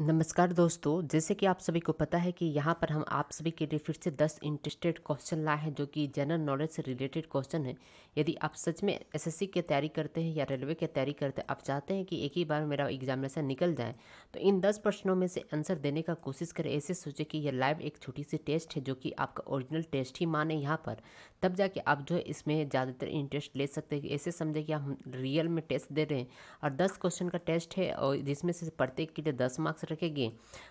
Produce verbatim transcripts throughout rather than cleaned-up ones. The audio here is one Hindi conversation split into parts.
नमस्कार दोस्तों, जैसे कि आप सभी को पता है कि यहाँ पर हम आप सभी के लिए फिर से दस इंटरेस्टेड क्वेश्चन लाए हैं जो कि जनरल नॉलेज से रिलेटेड क्वेश्चन है। यदि आप सच में एसएससी की तैयारी करते हैं या रेलवे की तैयारी करते हैं, आप चाहते हैं कि एक ही बार मेरा एग्जामिनेशन निकल जाए, तो इन दस प्रश्नों में से आंसर देने का कोशिश करें। ऐसे सोचें कि यह लाइव एक छोटी सी टेस्ट है जो कि आपका ओरिजिनल टेस्ट ही माने यहाँ पर, तब जाके आप जो है इसमें ज़्यादातर इंटरेस्ट ले सकते हैं। ऐसे समझें कि हम रियल में टेस्ट दे रहे हैं और दस क्वेश्चन का टेस्ट है और जिसमें से प्रत्येक के लिए दस मार्क्स रखेंगे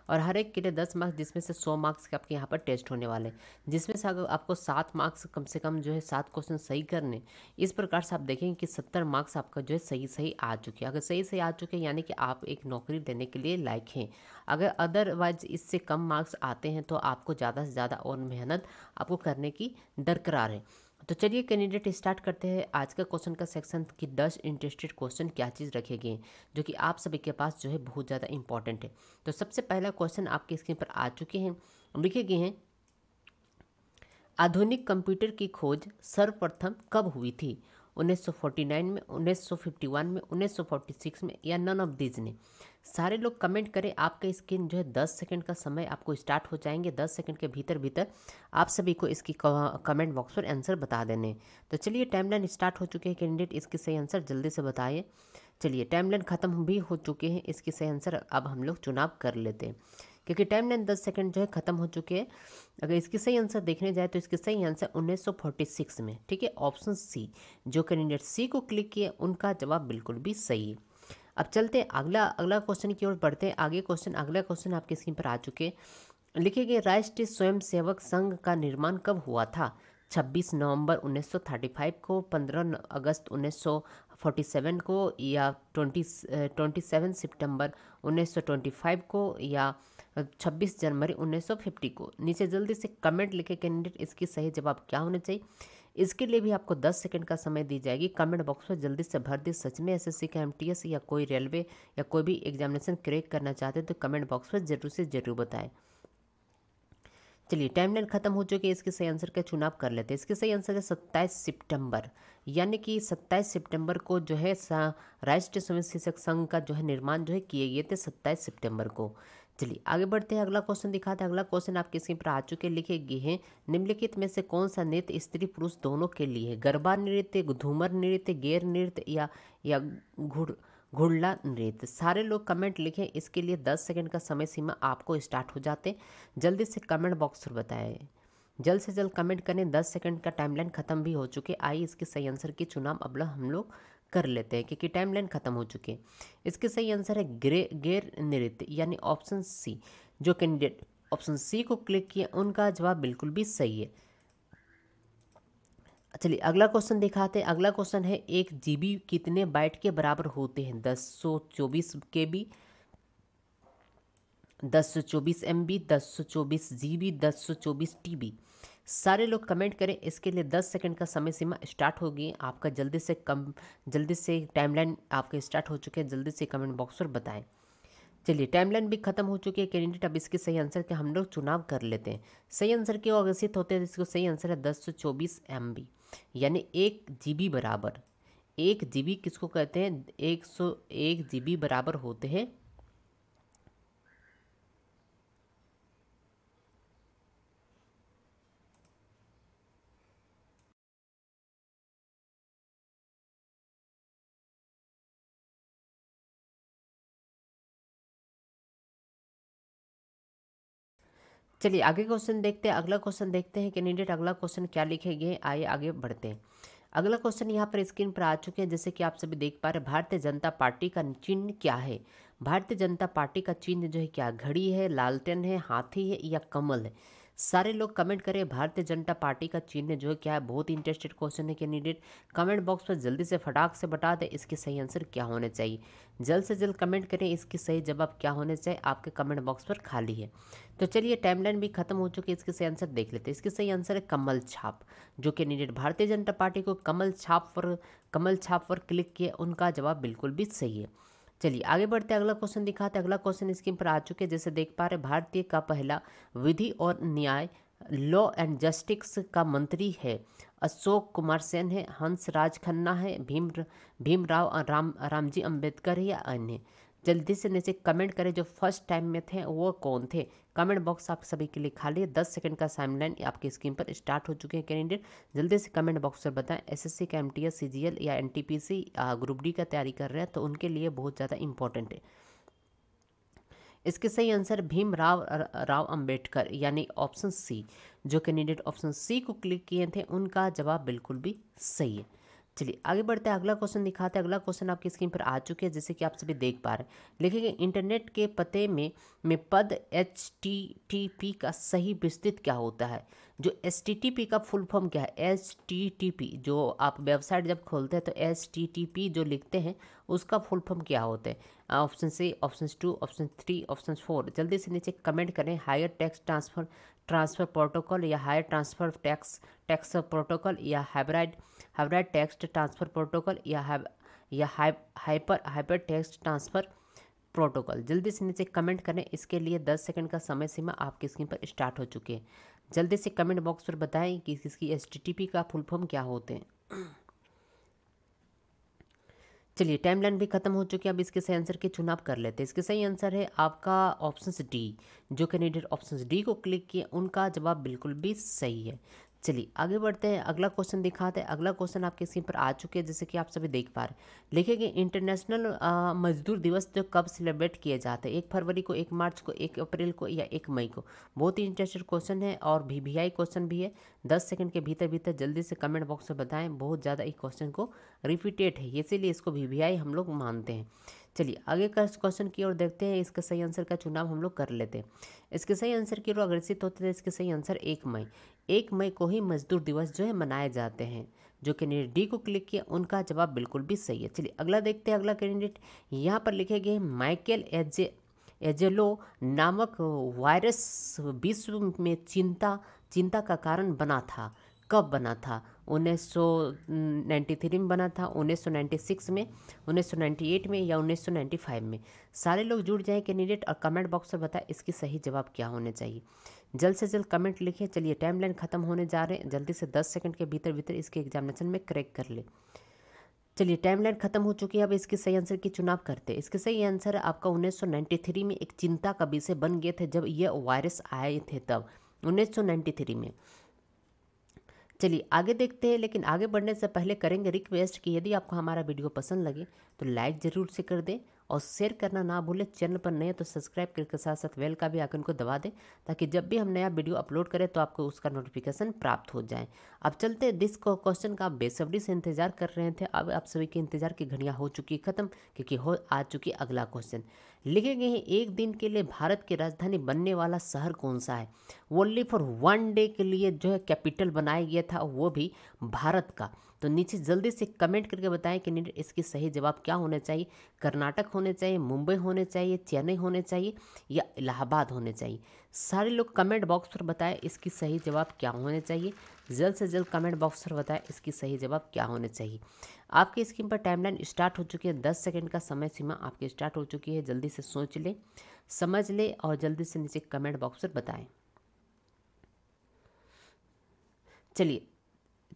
और हर एक के लिए दस मार्क्स, जिसमें से सौ मार्क्स के आपके यहाँ पर टेस्ट होने वाले, जिसमें से अगर आपको सात मार्क्स कम से कम जो है सात क्वेश्चन सही करने, इस प्रकार से आप देखेंगे कि सत्तर मार्क्स आपका जो है सही सही आ चुके हैं। अगर सही सही आ चुके हैं यानी कि आप एक नौकरी लेने के लिए लायक हैं। अगर अदरवाइज इससे कम मार्क्स आते हैं तो आपको ज़्यादा से ज़्यादा और मेहनत आपको करने की दरकरार है। तो चलिए कैंडिडेट स्टार्ट करते हैं आज का क्वेश्चन का सेक्शन कि दस इंटरेस्टेड क्वेश्चन क्या चीज़ रखेंगे जो कि आप सभी के पास जो है बहुत ज़्यादा इंपॉर्टेंट है। तो सबसे पहला क्वेश्चन आपकी स्क्रीन पर आ चुके हैं, लिखे गए हैं आधुनिक कंप्यूटर की खोज सर्वप्रथम कब हुई थी? उन्नीस सौ उनचास में, उन्नीस सौ इक्यावन में, उन्नीस सौ छियालीस में या नन ऑफ दीज ने? सारे लोग कमेंट करें। आपका स्क्रीन जो है दस सेकंड का समय आपको स्टार्ट हो जाएंगे, दस सेकंड के भीतर भीतर आप सभी को इसकी कमेंट बॉक्स पर आंसर बता देने। तो चलिए टाइमलाइन स्टार्ट हो चुके हैं, कैंडिडेट इसके सही आंसर जल्दी से बताइए। चलिए टाइमलाइन ख़त्म भी हो चुके हैं, इसके सही आंसर अब हम लोग चुनाव कर लेते हैं क्योंकि टाइमलाइन दस सेकंड जो है ख़त्म हो चुके हैं। अगर इसकी सही आंसर देखने जाए तो इसके सही आंसर उन्नीस सौ छियालीस में, ठीक है, ऑप्शन सी। जो कैंडिडेट सी को क्लिक किए उनका जवाब बिल्कुल भी सही है। अब चलते हैं अगला अगला क्वेश्चन की ओर बढ़ते हैं। आगे क्वेश्चन अगला क्वेश्चन आपकी स्क्रीन पर आ चुके, लिखे गए राष्ट्रीय स्वयंसेवक संघ का निर्माण कब हुआ था? छब्बीस नवंबर उन्नीस सौ पैंतीस को, पंद्रह अगस्त उन्नीस सौ सैंतालीस को या सत्ताईस सितंबर उन्नीस सौ पच्चीस को या छब्बीस जनवरी उन्नीस सौ पचास को? नीचे जल्दी से कमेंट लिखे कैंडिडेट इसकी सही जवाब क्या होना चाहिए। इसके लिए भी आपको दस सेकंड का समय दी जाएगी। कमेंट बॉक्स पर जल्दी से भर दी। सच में एसएससी का एमटीएस या कोई रेलवे या कोई भी एग्जामिनेशन क्रैक करना चाहते हैं तो कमेंट बॉक्स पर जरूर से जरूर बताएं। चलिए टाइमलाइन खत्म हो चुके, इसके सही आंसर का चुनाव कर लेते हैं। इसके सही आंसर है सत्ताईस सितंबर, यानी कि सत्ताईस सितंबर को जो है राष्ट्रीय स्वयंसेवक संघ का जो है निर्माण जो है किए गए थे सत्ताईस सितंबर को। चलिए आगे बढ़ते हैं, अगला क्वेश्चन दिखाते हैं। अगला क्वेश्चन आपके स्क्रीन पर आ चुके, लिखे गए हैं निम्नलिखित में से कौन सा नृत्य स्त्री पुरुष दोनों के लिए? गरबा नृत्य, घूमर नृत्य, गेर नृत्य या या घुड़ घुड़ला नृत्य? सारे लोग कमेंट लिखें। इसके लिए दस सेकंड का समय सीमा आपको स्टार्ट हो जाते, जल्दी से कमेंट बॉक्स पर बताएं, जल्द से जल्द कमेंट करें। दस सेकंड का टाइमलाइन खत्म भी हो चुके। आइए इसके सही आंसर की चुनाव अब हम लोग कर लेते हैं क्योंकि टाइमलाइन खत्म हो चुके हैं। इसके सही आंसर है ग्रे गैर नृत्य, यानी ऑप्शन सी। जो कैंडिडेट ऑप्शन सी को क्लिक किए उनका जवाब बिल्कुल भी सही है। चलिए अगला क्वेश्चन दिखाते हैं। अगला क्वेश्चन है एक जीबी कितने बाइट के बराबर होते हैं? दस सौ चौबीस केबी, दस सौ चौबीस एमबी, दस सौ चौबीस जीबी, दस सौ चौबीस टीबी? सारे लोग कमेंट करें। इसके लिए दस सेकंड का समय सीमा स्टार्ट होगी आपका। जल्दी से कम जल्दी से टाइमलाइन आपके स्टार्ट हो चुके हैं, जल्दी से कमेंट बॉक्स पर बताएं। चलिए टाइमलाइन भी खत्म हो चुकी है कैंडिडेट, अब इसके सही आंसर के हम लोग चुनाव कर लेते हैं। सही आंसर के अग्रसित होते हैं, इसको सही आंसर है दस सौ चौबीस एमबी, यानी एक जीबी बराबर एक जीबी किसको कहते हैं? एक सौ एक जीबी बराबर होते हैं चलिए आगे क्वेश्चन देखते हैं। अगला क्वेश्चन देखते हैं कैंडिडेट अगला क्वेश्चन क्या लिखे गए। आइए आगे बढ़ते हैं। अगला क्वेश्चन यहाँ पर स्क्रीन पर आ चुके हैं, जैसे कि आप सभी देख पा रहे। भारतीय जनता पार्टी का चिन्ह क्या है? भारतीय जनता पार्टी का चिन्ह जो है क्या घड़ी है, लालटेन है, हाथी है या कमल है? सारे लोग कमेंट करें। भारतीय जनता पार्टी का चिन्ह जो है क्या है? बहुत इंटरेस्टेड क्वेश्चन है कैंडिडेट, कमेंट बॉक्स पर जल्दी से फटाक से बता दें इसके सही आंसर क्या होने चाहिए। जल्द से जल्द कमेंट करें इसके सही जवाब क्या होने चाहिए। आपके कमेंट बॉक्स पर खाली है। तो चलिए टाइमलाइन भी खत्म हो चुकी है, इसके सही आंसर देख लेते हैं। इसके सही आंसर है कमल छाप। जो कैंडिडेट भारतीय जनता पार्टी को कमल छाप पर कमल छाप पर क्लिक किए उनका जवाब बिल्कुल भी सही है। चलिए आगे बढ़ते हैं, अगला क्वेश्चन दिखाते हैं। अगला क्वेश्चन स्क्रीन पर आ चुके हैं, जैसे देख पा रहे। भारतीय का पहला विधि और न्याय लॉ एंड जस्टिस का मंत्री है? अशोक कुमार सेन है, हंस राज खन्ना है, भीम भीमराव राम रामजी अम्बेडकर या अन्य? जल्दी से नीचे कमेंट करें जो फर्स्ट टाइम में थे वो कौन थे। कमेंट बॉक्स आप सभी के लिए खाली है, दस सेकंड का टाइमलाइन आपकी स्क्रीन पर स्टार्ट हो चुके हैं कैंडिडेट। जल्दी से कमेंट बॉक्स पर बताएं एसएससी का एमटीएस सीजीएल या एनटीपीसी ग्रुप डी का तैयारी कर रहे हैं तो उनके लिए बहुत ज़्यादा इंपॉर्टेंट है। इसके सही आंसर भीम राव राव अंबेडकर यानी ऑप्शन सी। जो कैंडिडेट ऑप्शन सी को क्लिक किए थे उनका जवाब बिल्कुल भी सही है। चलिए आगे बढ़ते हैं, अगला क्वेश्चन दिखाते हैं। अगला क्वेश्चन आपकी स्क्रीन पर आ चुके हैं जैसे कि आप सभी देख पा रहे हैं। लिखेंगे इंटरनेट के पते में में पद एच टी टी पी का सही विस्तृत क्या होता है। जो एच टी टी पी का फुल फॉर्म क्या है, एच टी टी पी जो आप वेबसाइट जब खोलते हैं तो एच टी टी पी जो लिखते हैं उसका फुल फॉर्म क्या होता है। Option C, option two, option three, option four. जल्दी से नीचे कमेंट करें higher text transfer transfer protocol या higher transfer text text protocol या hybrid hybrid text transfer protocol या हाइब या hyper hyper text transfer protocol. जल्दी से नीचे कमेंट करें, इसके लिए दस सेकंड का समय सीमा आपकी स्क्रीन पर स्टार्ट हो चुकी है। जल्दी से कमेंट बॉक्स पर बताएं कि इसकी एच टी टी पी का फुल फॉर्म क्या होते हैं। चलिए टाइमलाइन भी खत्म हो चुकी है, अब इसके सही आंसर के चुनाव कर लेते हैं। इसके सही आंसर है आपका ऑप्शन डी। जो कैंडिडेट ऑप्शन डी को क्लिक किए उनका जवाब बिल्कुल भी सही है। चलिए आगे बढ़ते हैं, अगला क्वेश्चन दिखाते हैं। अगला क्वेश्चन आपके स्क्रीन पर आ चुके हैं जैसे कि आप सभी देख पा रहे हैं। लिखेंगे इंटरनेशनल मजदूर दिवस जो कब सेलिब्रेट किए जाते हैं, एक फरवरी को, एक मार्च को, एक अप्रैल को या एक मई को। बहुत ही इंटरेस्टेड क्वेश्चन है और वी वी आई क्वेश्चन भी है। दस सेकंड के भीतर भीतर जल्दी से कमेंट बॉक्स में बताएँ। बहुत ज़्यादा इस क्वेश्चन को रिपीटेड है इसीलिए इसको वी वी आई हम लोग मानते हैं। चलिए आगे का क्वेश्चन की ओर देखते हैं, इसका सही आंसर का चुनाव हम लोग कर लेते हैं। इसके सही आंसर की ओर अग्रसित होते हैं। इसके सही आंसर एक मई। एक मई को ही मजदूर दिवस जो है मनाए जाते हैं। जो कैंडिडेट डी को क्लिक किया उनका जवाब बिल्कुल भी सही है। चलिए अगला देखते हैं। अगला कैंडिडेट यहाँ पर लिखे गए माइकल एजे एजेलो नामक वायरस विश्व में चिंता चिंता का कारण बना था। कब बना था, उन्नीस सौ नाइन्टी थ्री में बना था, उन्नीस सौ नाइन्टी सिक्स में, उन्नीस सौ नाइन्टी एट में या उन्नीस सौ नाइन्टी फाइव में। सारे लोग जुड़ जाएँ कैंडिडेट और कमेंट बॉक्स पर बताएं इसकी सही जवाब क्या होने चाहिए। जल्द से जल्द कमेंट लिखें। चलिए टाइमलाइन खत्म होने जा रहे हैं, जल्दी से दस सेकंड के भीतर भीतर इसके एग्जामिनेशन में क्रैक कर ले। चलिए टाइमलाइन खत्म हो चुकी है, अब इसके सही आंसर की चुनाव करते हैं। इसके सही आंसर आपका उन्नीस सौ नाइन्टी थ्री में एक चिंता का विषय बन गए थे जब ये वायरस आए थे, तब उन्नीस सौ नाइन्टी थ्री में। चलिए आगे देखते हैं, लेकिन आगे बढ़ने से पहले करेंगे रिक्वेस्ट कि यदि आपको हमारा वीडियो पसंद लगे तो लाइक ज़रूर से कर दें और शेयर करना ना भूलें। चैनल पर नए तो सब्सक्राइब करके साथ साथ बेल का भी आइकन को दबा दें ताकि जब भी हम नया वीडियो अपलोड करें तो आपको उसका नोटिफिकेशन प्राप्त हो जाए। अब चलते हैं दिस क्वेश्चन का आप बेसब्री से इंतजार कर रहे थे, अब आप सभी के इंतजार की घड़ियाँ हो चुकी है खत्म क्योंकि हो आ चुकी है। अगला क्वेश्चन लिखे गए हैं एक दिन के लिए भारत की राजधानी बनने वाला शहर कौन सा है। ओनली फॉर वन डे के लिए जो है कैपिटल बनाया गया था वो भी भारत का। तो नीचे जल्दी से कमेंट करके बताएं कि इसकी सही जवाब क्या होने चाहिए। कर्नाटक होने चाहिए, मुंबई होने चाहिए, चेन्नई होने चाहिए या इलाहाबाद होने चाहिए। सारे लोग कमेंट बॉक्स पर बताएं इसकी सही जवाब क्या होने चाहिए। जल्द से जल्द कमेंट बॉक्स पर बताएं इसकी सही जवाब क्या होने चाहिए। आपकी स्क्रीन पर टाइमलाइन स्टार्ट हो चुकी है, दस सेकेंड का समय सीमा आपकी स्टार्ट हो चुकी है। जल्दी से सोच लें, समझ लें और जल्दी से नीचे कमेंट बॉक्स पर बताएं। चलिए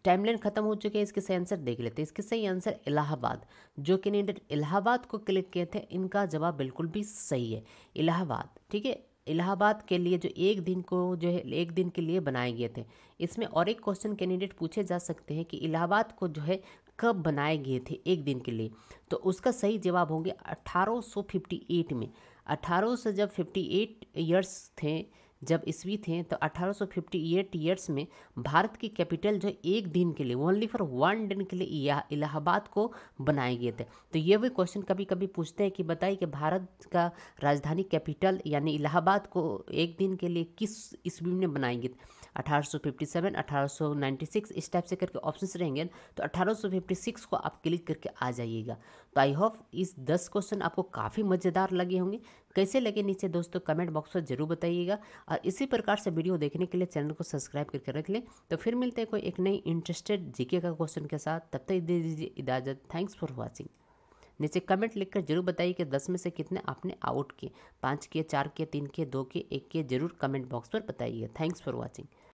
टाइमलाइन खत्म हो चुके हैं, इसके सही आंसर देख लेते हैं। इसके सही आंसर इलाहाबाद। जो कैंडिडेट इलाहाबाद को क्लिक किए थे इनका जवाब बिल्कुल भी सही है, इलाहाबाद। ठीक है, इलाहाबाद के लिए जो एक दिन को जो है एक दिन के लिए बनाए गए थे। इसमें और एक क्वेश्चन कैंडिडेट पूछे जा सकते हैं कि इलाहाबाद को जो है कब बनाए गए थे एक दिन के लिए, तो उसका सही जवाब होंगे अठारह सौ फिफ्टी एट में। अठारह सौ जब फिफ्टी एट ईयर्स थे, जब ईस्वी थे, तो अठारह सौ अट्ठावन ईयर्स में भारत की कैपिटल जो एक दिन के लिए ओनली फॉर वन डे के लिए इलाहाबाद को बनाए गए थे। तो ये भी क्वेश्चन कभी कभी पूछते हैं कि बताइए कि भारत का राजधानी कैपिटल यानी इलाहाबाद को एक दिन के लिए किस ईस्वी में बनाए गए थे। अठारह सौ सत्तावन, अठारह सौ छियानवे इस टाइप से करके ऑप्शंस रहेंगे, तो अठारह सौ छप्पन को आप क्लिक करके आ जाइएगा। तो आई होप इस दस क्वेश्चन आपको काफ़ी मज़ेदार लगे होंगे। कैसे लगे नीचे दोस्तों कमेंट बॉक्स पर जरूर बताइएगा और इसी प्रकार से वीडियो देखने के लिए चैनल को सब्सक्राइब करके रख लें। तो फिर मिलते हैं कोई एक नई इंटरेस्टेड जीके का क्वेश्चन के साथ, तब तक दे दीजिए इजाज़त। Thanks for watching. नीचे कमेंट लिखकर जरूर बताइए कि दस में से कितने आपने आउट किए, पाँच किए, चार किए, तीन किए, दो किए, एक किए, जरूर कमेंट बॉक्स पर बताइए। Thanks for watching.